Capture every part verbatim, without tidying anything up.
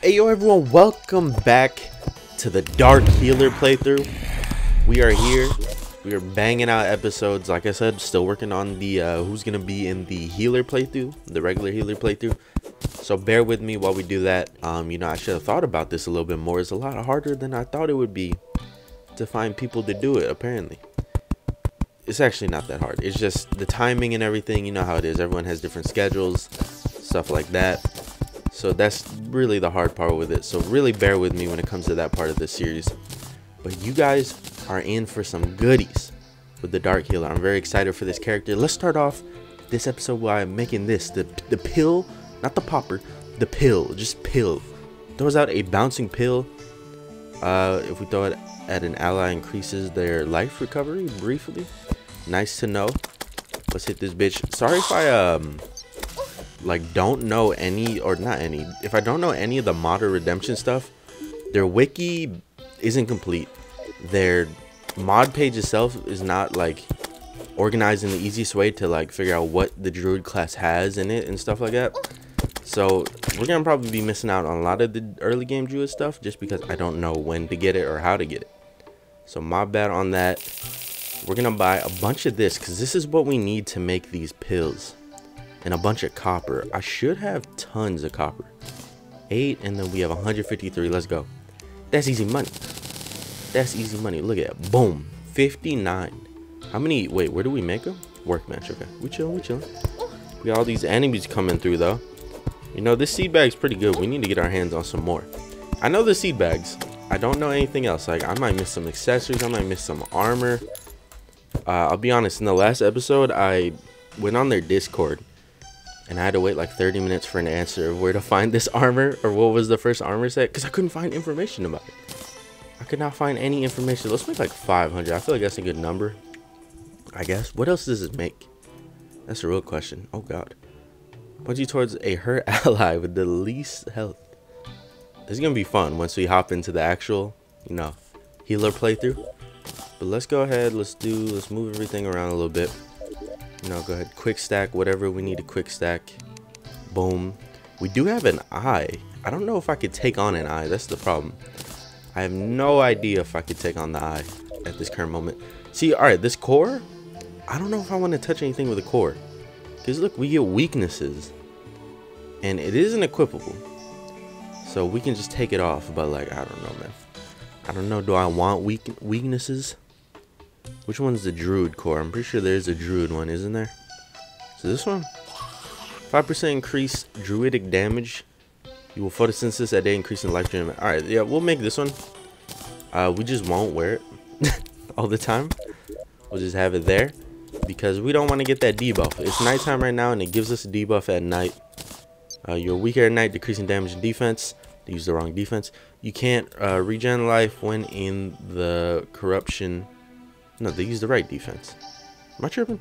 Hey yo everyone, welcome back to the Dark Healer playthrough. We are here, we are banging out episodes. Like I said, still working on the uh, who's gonna be in the healer playthrough, the regular healer playthrough. So bear with me while we do that. Um, you know, I should have thought about this a little bit more. It's a lot harder than I thought it would be to find people to do it, apparently. It's actually not that hard. It's just the timing and everything. You know how it is. Everyone has different schedules, stuff like that. So that's really the hard part with it. So really bear with me when it comes to that part of this series. But you guys are in for some goodies with the Dark Healer. I'm very excited for this character. Let's start off this episode by making this. The, the pill, not the popper, the pill, just pill. Throws out a bouncing pill. Uh, if we throw it at an ally, increases their life recovery briefly. Nice to know. Let's hit this bitch. Sorry if I... um. like don't know any or not any if I don't know any of the Mod of Redemption stuff. Their wiki isn't complete, their mod page itself is not like organized in the easiest way to like figure out what the Druid class has in it and stuff like that. So we're gonna probably be missing out on a lot of the early game Druid stuff just because I don't know when to get it or how to get it, so my bad on that. We're gonna buy a bunch of this because this is what we need to make these pills. And a bunch of copper. I should have tons of copper. Eight, and then we have one hundred fifty-three. Let's go. That's easy money. That's easy money. Look at that. Boom. fifty-nine. How many? Wait, where do we make them? Workbench. Okay. We chillin', we chillin'. We got all these enemies coming through, though. You know, this seed bag's pretty good. We need to get our hands on some more. I know the seed bags. I don't know anything else. Like, I might miss some accessories. I might miss some armor. Uh, I'll be honest. In the last episode, I went on their Discord. And I had to wait like thirty minutes for an answer of where to find this armor or what was the first armor set. Because I couldn't find information about it. I could not find any information. Let's make like five hundred. I feel like that's a good number. I guess. What else does this make? That's a real question. Oh god. Punch you towards a hurt ally with the least health. This is going to be fun once we hop into the actual, you know, healer playthrough. But let's go ahead. Let's do, let's move everything around a little bit. You know, go ahead, quick stack whatever we need to quick stack. Boom. We do have an eye. I don't know if I could take on an eye. That's the problem. I have no idea if I could take on the eye at this current moment. See, all right, this core, I don't know if I want to touch anything with a core because look, we get weaknesses and it isn't equipable, so we can just take it off. But like, I don't know, man. I don't know. Do I want weak weaknesses? Which one's the Druid core? I'm pretty sure there's a Druid one, isn't there? So this one, five percent increased Druidic damage. You will photosynthesis at day, increasing life drain. All right, yeah, we'll make this one. Uh, we just won't wear it all the time. We'll just have it there because we don't want to get that debuff. It's nighttime right now, and it gives us a debuff at night. Uh, you're weaker at night, decreasing damage and defense. They use the wrong defense. You can't uh, regen life when in the corruption. No, they used the right defense. Am I tripping?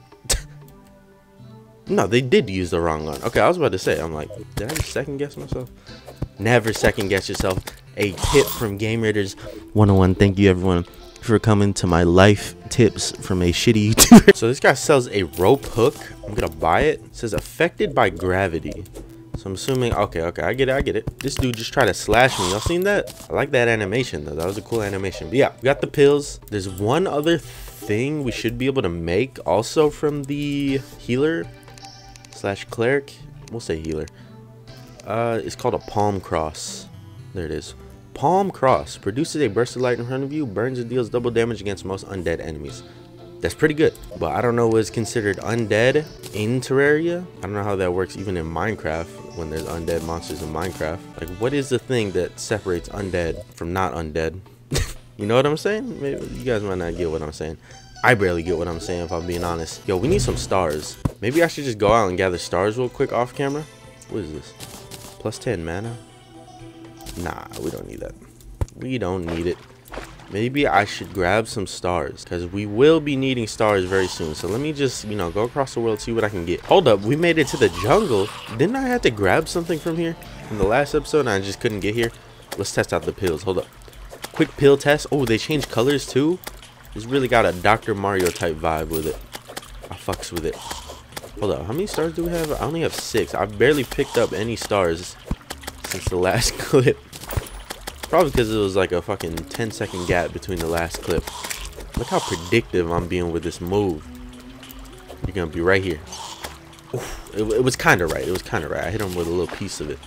No, they did use the wrong one. Okay, I was about to say, I'm like, did I just second guess myself? Never second guess yourself. A tip from Game Raiders one oh one. Thank you, everyone, for coming to my life tips from a shitty YouTuber. So this guy sells a rope hook. I'm going to buy it. It says affected by gravity. So I'm assuming, okay, okay, I get it, I get it. This dude just tried to slash me. Y'all seen that? I like that animation, though. That was a cool animation. But yeah, we got the pills. There's one other thing we should be able to make also from the healer slash cleric. We'll say healer. Uh, it's called a palm cross. There it is. Palm cross. Produces a burst of light in front of you, burns and deals double damage against most undead enemies. That's pretty good, but I don't know what is considered undead in Terraria. I don't know how that works even in Minecraft when there's undead monsters in Minecraft. Like, what is the thing that separates undead from not undead? You know what I'm saying? Maybe you guys might not get what I'm saying. I barely get what I'm saying if I'm being honest. Yo, we need some stars. Maybe I should just go out and gather stars real quick off camera. What is this? Plus ten mana? Nah, we don't need that. We don't need it. Maybe I should grab some stars because we will be needing stars very soon. So let me just, you know, go across the world, see what I can get. Hold up, we made it to the jungle. Didn't I have to grab something from here in the last episode and I just couldn't get here? Let's test out the pills. Hold up. Quick pill test. Oh, they changed colors too. It's really got a Doctor Mario type vibe with it. I fucks with it. Hold up, how many stars do we have? I only have six. I barely picked up any stars since the last clip. Probably because it was like a fucking ten second gap between the last clip. Look how predictive I'm being with this move. You're gonna be right here. Oof, it, it was kind of right. It was kind of right. I hit him with a little piece of it.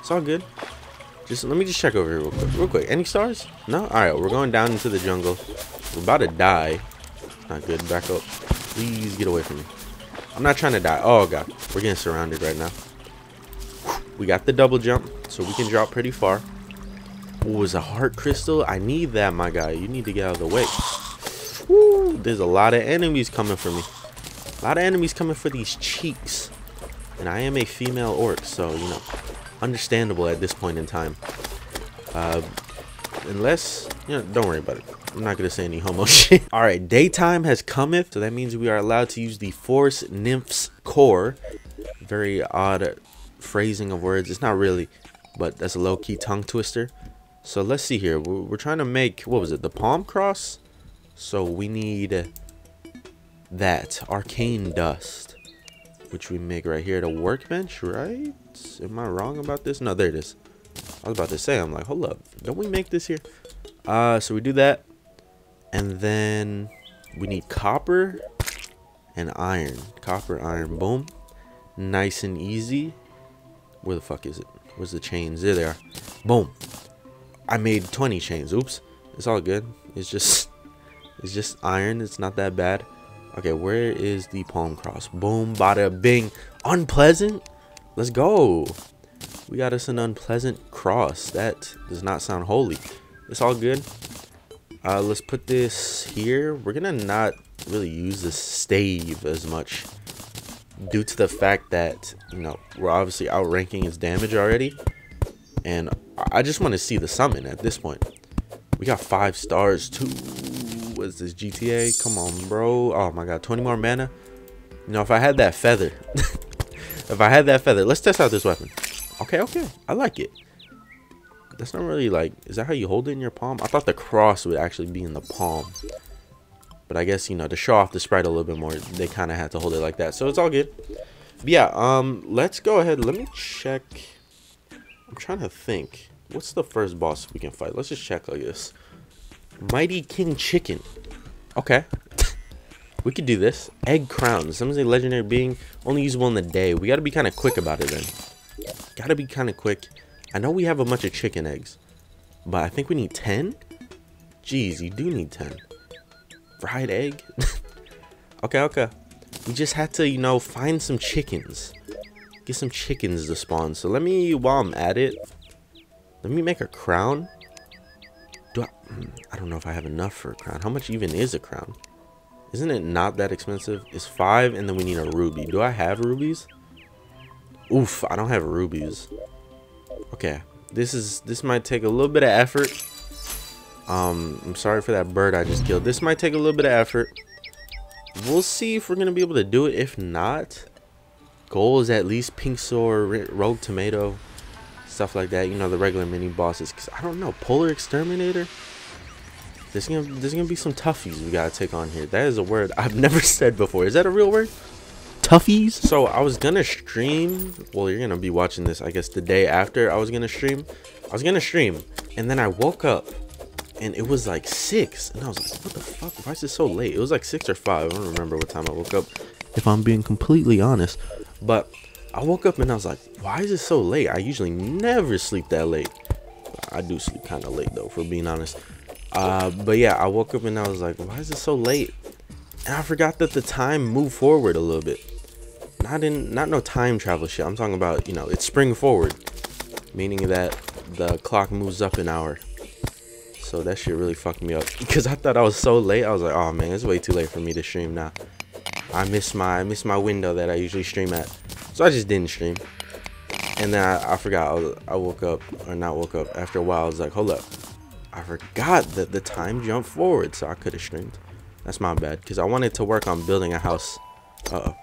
It's all good. Just let me just check over here real quick. Real quick. Any stars? No? Alright, we're going down into the jungle. We're about to die. Not good. Back up. Please get away from me. I'm not trying to die. Oh, God. We're getting surrounded right now. We got the double jump, so we can drop pretty far. Ooh, is a heart crystal? I need that, my guy. You need to get out of the way. Ooh, there's a lot of enemies coming for me. A lot of enemies coming for these cheeks. And I am a female orc, so, you know, understandable at this point in time. Uh, unless, you know, don't worry about it. I'm not going to say any homo shit. All right, daytime has cometh, so that means we are allowed to use the Forest Nymph's Core. Very odd phrasing of words. It's not really, but that's a low-key tongue twister. So let's see here. We're, we're trying to make, what was it, the palm cross? So we need that arcane dust, which we make right here at a workbench, right? Am I wrong about this? No, there it is. I was about to say, I'm like, hold up. Don't we make this here? Uh, so we do that. And then we need copper and iron. Copper, iron, boom. Nice and easy. Where the fuck is it? Where's the chains? There they are. Boom. I made twenty chains. Oops. It's all good. It's just it's just iron. It's not that bad. Okay, where is the palm cross? Boom, bada bing. Unpleasant? Let's go. We got us an unpleasant cross. That does not sound holy. It's all good. Uh, let's put this here. We're gonna not really use the stave as much due to the fact that, you know, we're obviously outranking its damage already, and I just want to see the summon at this point. We got five stars too. What's this, G T A? Come on, bro. Oh my god, twenty more mana. You know, if I had that feather, if I had that feather, let's test out this weapon. Okay, okay, I like it. That's not really like, is that how you hold it in your palm? I thought the cross would actually be in the palm. But I guess, you know, to show off the sprite a little bit more, they kind of had to hold it like that. So it's all good. But yeah, um, let's go ahead. Let me check. I'm trying to think. What's the first boss we can fight? Let's just check like this. Mighty King Chicken. Okay. We could do this. Egg Crown. Someone's a legendary being. Only usable in the day. We got to be kind of quick about it then. Got to be kind of quick. I know we have a bunch of chicken eggs, but I think we need ten? Jeez, you do need ten. Fried egg? Okay, okay. We just had to, you know, find some chickens. Get some chickens to spawn. So let me, while I'm at it, let me make a crown. Do I, I don't know if I have enough for a crown. How much even is a crown? Isn't it not that expensive? It's five, and then we need a ruby. Do I have rubies? Oof, I don't have rubies. Okay, this is this might take a little bit of effort. um I'm sorry for that bird I just killed. This might take a little bit of effort. We'll see if we're gonna be able to do it. If not, goal is at least Pinkzor, Rogue Tomato, stuff like that, you know, the regular mini bosses. Because I don't know, Polar Exterminator, there's gonna there's gonna be some toughies we gotta take on here. That is a word I've never said before. Is that a real word? Toughies. So I was gonna stream, well, you're gonna be watching this I guess the day after. I was gonna stream I was gonna stream and then I woke up and it was like six, and I was like, what the fuck, why is it so late? It was like six or five, I don't remember what time I woke up, if I'm being completely honest. But I woke up and I was like, why is it so late? I usually never sleep that late. I do sleep kind of late though, for being honest. Uh but yeah, I woke up and I was like, why is it so late? And I forgot that the time moved forward a little bit. Not in, not no time travel shit. I'm talking about, you know, it's spring forward, meaning that the clock moves up an hour. So that shit really fucked me up because I thought I was so late. I was like, oh man, it's way too late for me to stream now. I missed my, I missed my window that I usually stream at, so I just didn't stream. And then I, I forgot. I, was, I woke up, or not woke up. After a while, I was like, hold up, I forgot that the time jumped forward, so I could have streamed. That's my bad because I wanted to work on building a house. Uh oh.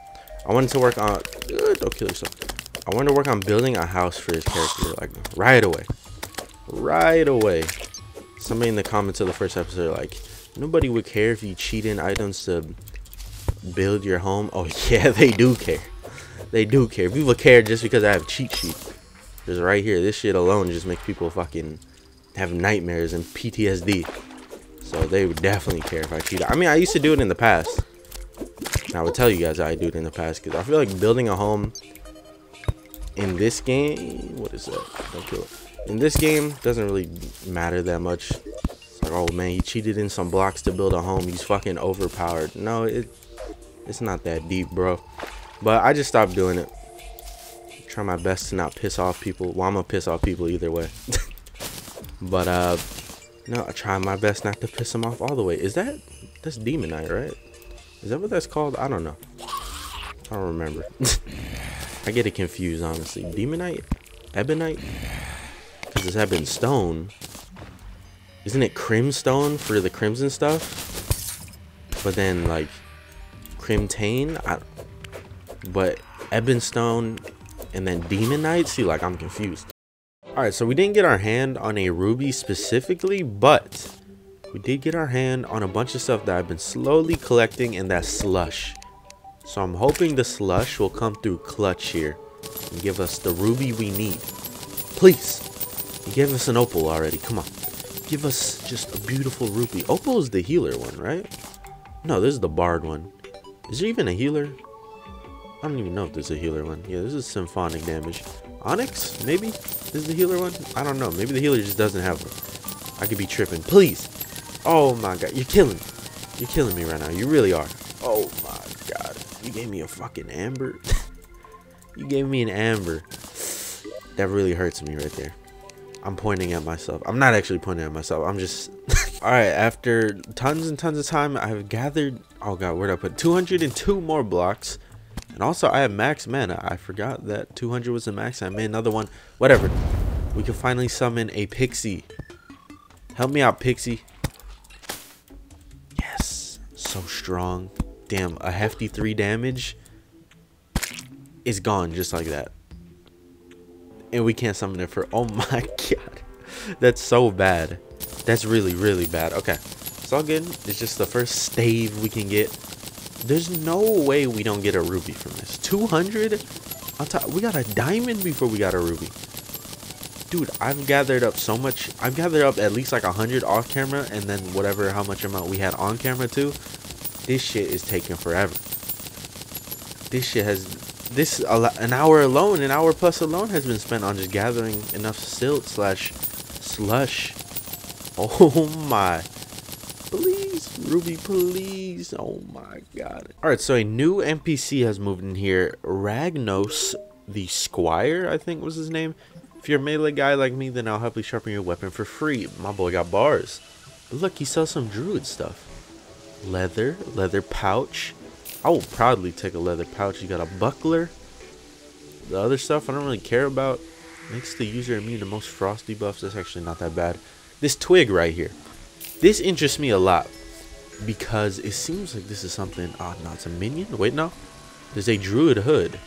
I wanted to work on uh, don't kill yourself. I wanted to work on building a house for his character, like right away, right away. Somebody in the comments of the first episode, like, nobody would care if you cheat in items to build your home. Oh yeah, they do care. They do care. People care just because I have cheat sheet. Just right here. This shit alone just makes people fucking have nightmares and P T S D. So they would definitely care if I cheated. I mean, I used to do it in the past. And I would tell you guys I do it in the past. Because I feel like building a home in this game. What is that? Don't kill it. In this game, doesn't really matter that much. It's like, oh man, he cheated in some blocks to build a home. He's fucking overpowered. No, it, it's not that deep, bro. But I just stopped doing it. Try my best to not piss off people. Well, I'm going to piss off people either way. But, uh, no, I try my best not to piss them off all the way. Is that, that's Demonite, right? Is that what that's called? I don't know. I don't remember. I get it confused, honestly. Demonite? Ebonite? Because it's Ebonstone. Isn't it Crimstone for the crimson stuff? But then, like, Crimtane? I, but Ebonstone and then Demonite? See, like, I'm confused. Alright, so we didn't get our hand on a ruby specifically, but we did get our hand on a bunch of stuff that I've been slowly collecting, and that's slush. So I'm hoping the slush will come through clutch here and give us the ruby we need. Please! You gave us an opal already, come on. Give us just a beautiful ruby. Opal is the healer one, right? No, this is the bard one. Is there even a healer? I don't even know if there's a healer one. Yeah, this is symphonic damage. Onyx? Maybe? This is the healer one? I don't know. Maybe the healer just doesn't have one. I could be tripping. Please! Oh my god. You're killing me. You're killing me right now. You really are. Oh my god. You gave me a fucking amber. You gave me an amber. That really hurts me right there. I'm pointing at myself. I'm not actually pointing at myself. I'm just... Alright, after tons and tons of time, I've gathered... Oh god, where'd I put? two hundred and two more blocks. And also, I have max mana. I forgot that two hundred was the max. I made another one. Whatever. We can finally summon a pixie. Help me out, pixie. Yes. So strong. Damn, a hefty three damage is gone just like that. And we can't summon it for... Oh my god. That's so bad. That's really, really bad. Okay. It's all good. It's just the first stave we can get. There's no way we don't get a ruby from this. two hundred on top. We got a diamond before we got a ruby. Dude, I've gathered up so much. I've gathered up at least like one hundred off camera. And then whatever, how much amount we had on camera too. This shit is taking forever. This shit has... This, an hour alone, an hour plus alone has been spent on just gathering enough silt slash slush. Oh my... Please, ruby, please. Oh my god. All right, so a new N P C has moved in here. Ragnos the Squire, I think was his name. If you're a melee guy like me, then I'll help you sharpen your weapon for free. My boy got bars. But look, he sells some druid stuff. Leather, leather pouch. I will proudly take a leather pouch. You got a buckler. The other stuff I don't really care about. Makes the user immune to most frost debuffs. That's actually not that bad. This twig right here. This interests me a lot because it seems like this is something... Oh, no, it's a minion. Wait, no. There's a druid hood.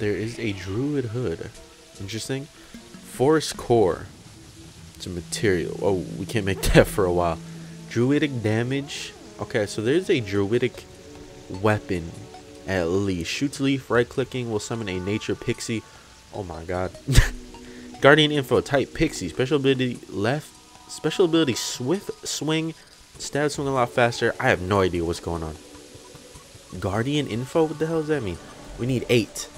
There is a druid hood. Interesting. Forest core. It's a material. Oh, we can't make that for a while. Druidic damage. Okay, so there's a druidic weapon at least. Shoots leaf, right-clicking will summon a nature pixie. Oh, my God. Guardian info, type pixie. Special ability left. Special ability, swift swing, stab swing a lot faster. I have no idea what's going on. Guardian info? What the hell does that mean? We need eight.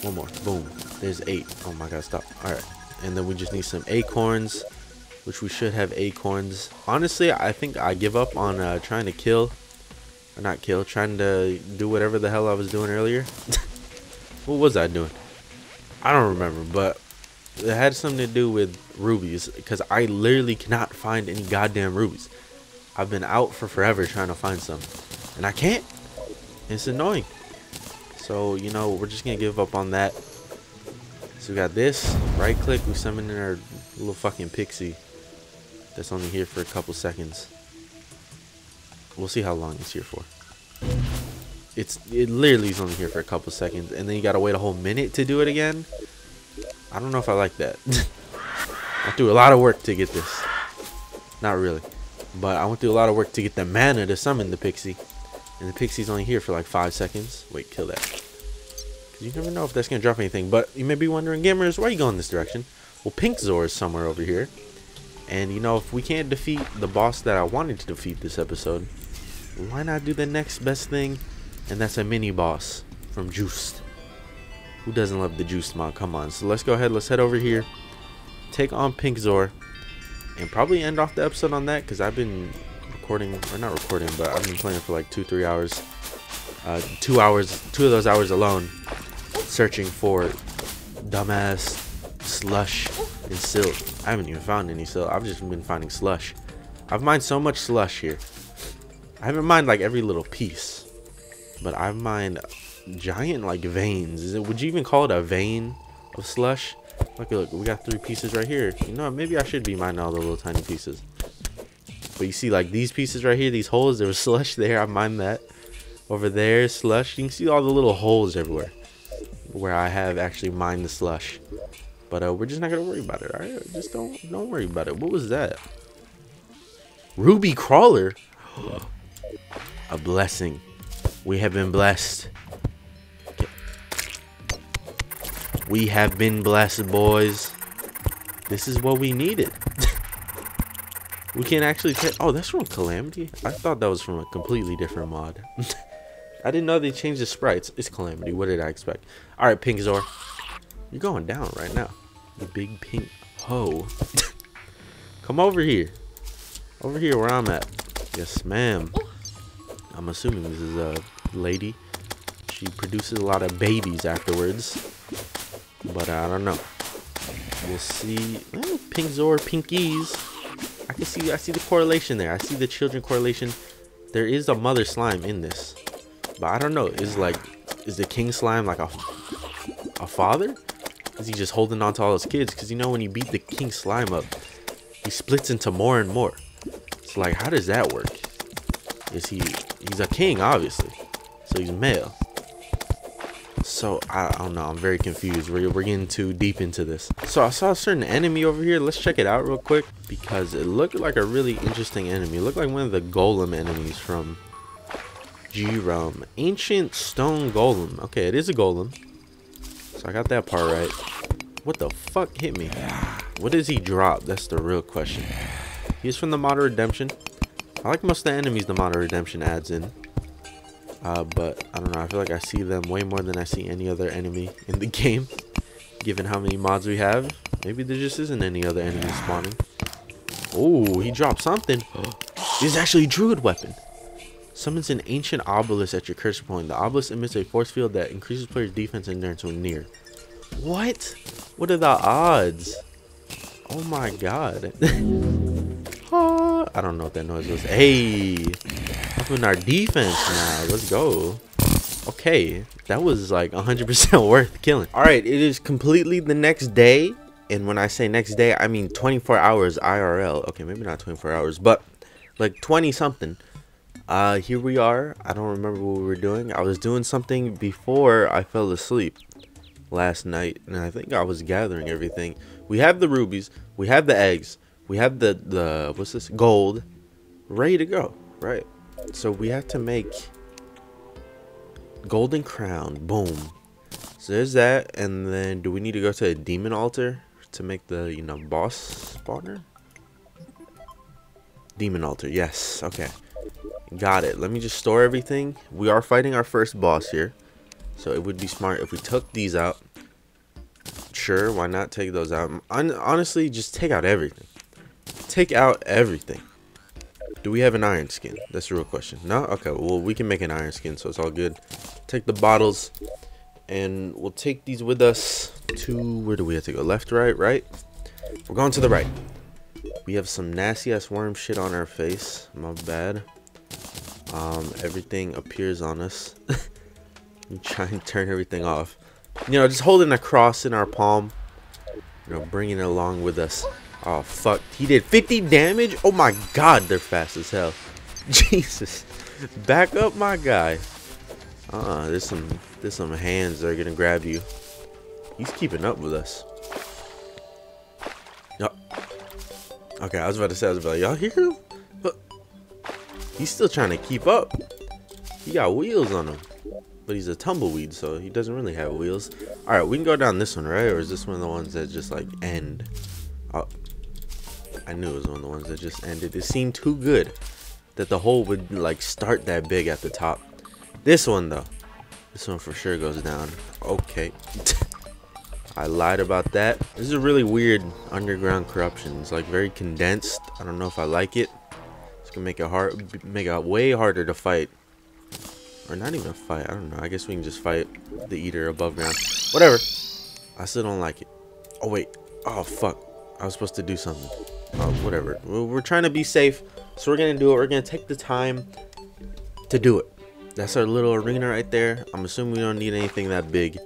One more. Boom. There's eight. Oh my god, stop. Alright. And then we just need some acorns, which we should have acorns. Honestly, I think I give up on uh, trying to kill. Or not kill. Trying to do whatever the hell I was doing earlier. What was I doing? I don't remember, but... It had something to do with rubies because I literally cannot find any goddamn rubies. I've been out for forever trying to find some and I can't. It's annoying. So, you know, we're just going to give up on that. So we got this. Right click. We summon in our little fucking pixie that's only here for a couple seconds. We'll see how long it's here for. It's it literally is only here for a couple seconds and then you got to wait a whole minute to do it again. I don't know if I like that. I threw a lot of work to get this. Not really. But I went through a lot of work to get the mana to summon the pixie. And the pixie's only here for like five seconds. Wait, kill that. You never know if that's going to drop anything. But you may be wondering, gamers, why are you going this direction? Well, Pinkzor is somewhere over here. And, you know, if we can't defeat the boss that I wanted to defeat this episode, why not do the next best thing? And that's a mini boss from Juiced. Who doesn't love the Juiced mod? Come on. So let's go ahead. Let's head over here. Take on Pinkzor. And probably end off the episode on that, because I've been recording, or not recording, but I've been playing for like two, three hours. Uh, two hours, two of those hours alone, searching for dumbass slush and silt. I haven't even found any silt. I've just been finding slush. I've mined so much slush here. I haven't mined like every little piece, but I've mined giant like veins. Is it? Would you even call it a vein of slush? Look, look, we got three pieces right here. You know, maybe I should be mining all the little tiny pieces. But you see, like, these pieces right here, these holes, there was slush there. I mined that. Over there, slush. You can see all the little holes everywhere where I have actually mined the slush. But uh, we're just not going to worry about it, all right? Just don't don't worry about it. What was that? Ruby Crawler? A blessing. We have been blessed. We have been blessed, boys. This is what we needed. We can actually take... Oh, that's from Calamity? I thought that was from a completely different mod. I didn't know they changed the sprites. It's Calamity. What did I expect? Alright, Pinkzor. You're going down right now. The big pink hoe. Come over here. Over here where I'm at. Yes, ma'am. I'm assuming this is a lady. She produces a lot of babies afterwards. But I don't know. We'll see. Oh, Pinkzor, Pinkies. I can see. I see the correlation there. I see the children correlation. There is a mother slime in this, but I don't know. Is like, is the king slime like a a father? Is he just holding on to all his kids? Because you know when you beat the king slime up, he splits into more and more. It's like, how does that work? Is he? He's a king, obviously. So he's male. So I don't know. I'm very confused. We're, we're getting too deep into this. So I saw a certain enemy over here. Let's check it out real quick, because it looked like a really interesting enemy. It looked like one of the golem enemies from G Realm. Ancient stone golem. Okay, it is a golem. So I got that part right. What the fuck hit me? What does he drop? That's the real question. He's from the Mod of Redemption. I like most of the enemies the Mod of Redemption adds in. Uh, but I don't know, I feel like I see them way more than I see any other enemy in the game, given how many mods we have. Maybe there just isn't any other enemy spawning. Oh, he dropped something. This is actually a druid weapon. Summons an ancient obelisk at your cursor point. The obelisk emits a force field that increases players' defense and endurance when near. What? What are the odds? Oh my god. Oh, I don't know what that noise was. Hey! In our defense now, let's go. Okay, that was like one hundred percent worth killing. All right, it is completely the next day, and when I say next day, I mean twenty-four hours I R L. Okay, maybe not twenty-four hours, but like twenty something. Uh, here we are. I don't remember what we were doing. I was doing something before I fell asleep last night, and I think I was gathering everything. We have the rubies, we have the eggs, we have the the what's this, gold, ready to go, right? So we have to make golden crown. Boom. So there's that. And then do we need to go to a demon altar to make the, you know, boss spawner? Demon altar. Yes. Okay. Got it. Let me just store everything. We are fighting our first boss here. So it would be smart if we took these out. Sure. Why not take those out? Honestly, just take out everything. Take out everything. Do we have an iron skin? That's the real question. No? Okay, well, we can make an iron skin, so it's all good. Take the bottles, and we'll take these with us to... Where do we have to go? Left, right, right? We're going to the right. We have some nasty-ass worm shit on our face. My bad. Um, everything appears on us. We try and turn everything off. You know, just holding a cross in our palm. You know, bringing it along with us. Oh, fuck. He did fifty damage? Oh, my God. They're fast as hell. Jesus. Back up, my guy. Uh, there's some there's some hands that are going to grab you. He's keeping up with us. Yep. Oh. Okay, I was about to say, I was about to, y'all hear him? But he's still trying to keep up. He got wheels on him. But he's a tumbleweed, so he doesn't really have wheels. Alright, we can go down this one, right? Or is this one of the ones that just, like, end? Oh, I knew it was one of the ones that just ended. It seemed too good that the hole would, like, start that big at the top. This one, though. This one for sure goes down. Okay. I lied about that. This is a really weird underground corruption. It's, like, very condensed. I don't know if I like it. It's gonna make it hard, make it way harder to fight. Or not even a fight. I don't know. I guess we can just fight the Eater above ground. Whatever. I still don't like it. Oh, wait. Oh, fuck. I was supposed to do something. Oh, whatever. We're trying to be safe. So we're going to do it. We're going to take the time to do it. That's our little arena right there. I'm assuming we don't need anything that big.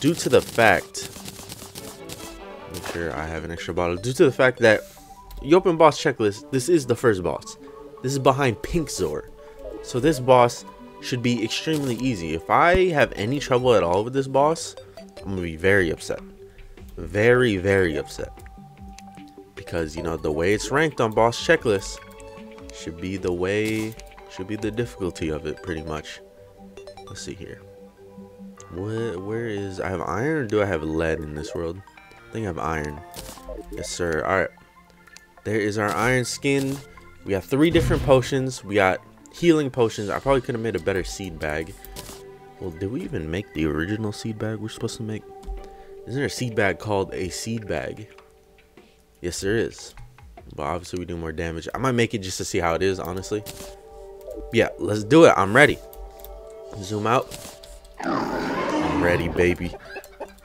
Due to the fact... Make sure I have an extra bottle. Due to the fact that you open Boss Checklist. This is the first boss. This is behind Pinkzor. So this boss... should be extremely easy. If I have any trouble at all with this boss, I'm gonna be very upset, very very upset, because you know the way it's ranked on Boss Checklist should be the way should be the difficulty of it pretty much. Let's see here. What, where is, I have iron, or do I have lead in this world? I think I have iron. Yes sir. All right, there is our iron skin. We got three different potions. We got healing potions. I probably could have made a better seed bag. Well, did we even make the original seed bag we're supposed to make? Isn't there a seed bag called a seed bag? Yes, there is. But obviously we do more damage. I might make it just to see how it is, honestly. Yeah, let's do it. I'm ready. Zoom out. I'm ready, baby.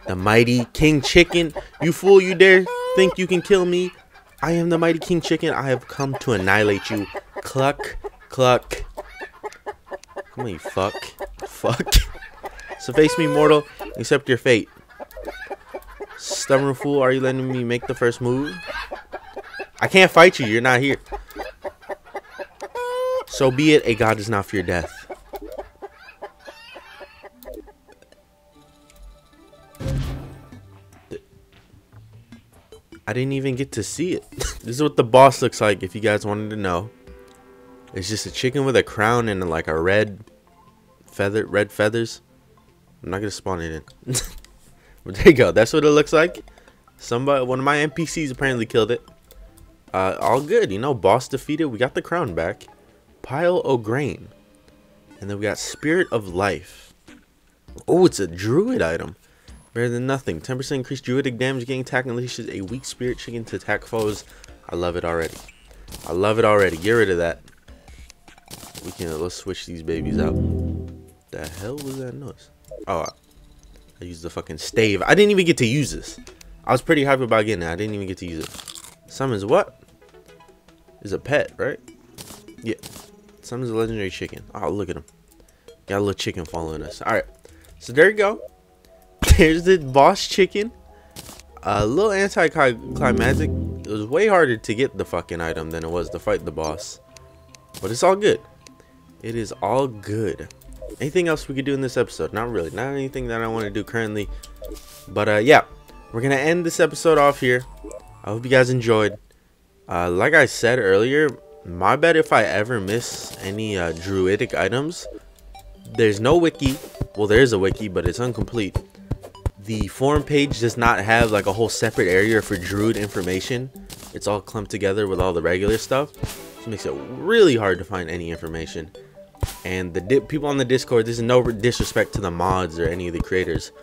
The Mighty King Chicken. You fool, you dare think you can kill me? I am the Mighty King Chicken. I have come to annihilate you. Cluck. Cluck. Come on, you fuck. Fuck. So face me, mortal. Accept your fate. Stubborn fool, are you letting me make the first move? I can't fight you. You're not here. So be it. A god is not for your death. I didn't even get to see it. This is what the boss looks like, if you guys wanted to know. It's just a chicken with a crown and like a red feather, red feathers. I'm not gonna spawn it in. But there you go. That's what it looks like. Somebody, one of my N P Cs apparently killed it. Uh, all good, you know. Boss defeated. We got the crown back. Pile o' grain, and then we got Spirit of Life. Oh, it's a druid item. Better than nothing. ten percent increased druidic damage. Getting attack unleashes a weak spirit chicken to attack foes. I love it already. I love it already. Get rid of that. We can, let's switch these babies out. The hell was that noise? Oh, I used the fucking stave. I didn't even get to use this. I was pretty hyped about getting it. I didn't even get to use it. Summons what? Is a pet, right? Yeah. Summons a legendary chicken. Oh, look at him. Got a little chicken following us. All right. So there you go. There's the boss chicken. A little anti-climatic. It was way harder to get the fucking item than it was to fight the boss. But it's all good. It is all good. Anything else we could do in this episode? Not really. Not anything that I want to do currently. But uh, yeah, we're going to end this episode off here. I hope you guys enjoyed. Uh, like I said earlier, my bad if I ever miss any uh, druidic items. There's no wiki. Well, there is a wiki, but it's incomplete. The forum page does not have like a whole separate area for druid information. It's all clumped together with all the regular stuff. It makes it really hard to find any information. And the di people on the Discord, this is no disrespect to the mods or any of the creators.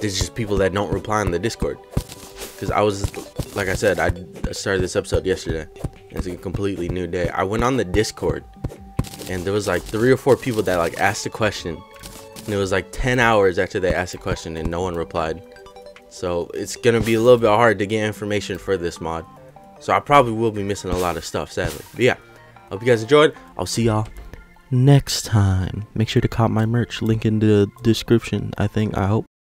There's just people that don't reply on the Discord. Because I was, like I said, I started this episode yesterday. It's a completely new day. I went on the Discord, and there was like three or four people that like asked a question. And it was like ten hours after they asked a question, and no one replied. So it's going to be a little bit hard to get information for this mod. So I probably will be missing a lot of stuff, sadly. But yeah, hope you guys enjoyed. I'll see y'all next time. Make sure to cop my merch, link in the description, I think, I hope.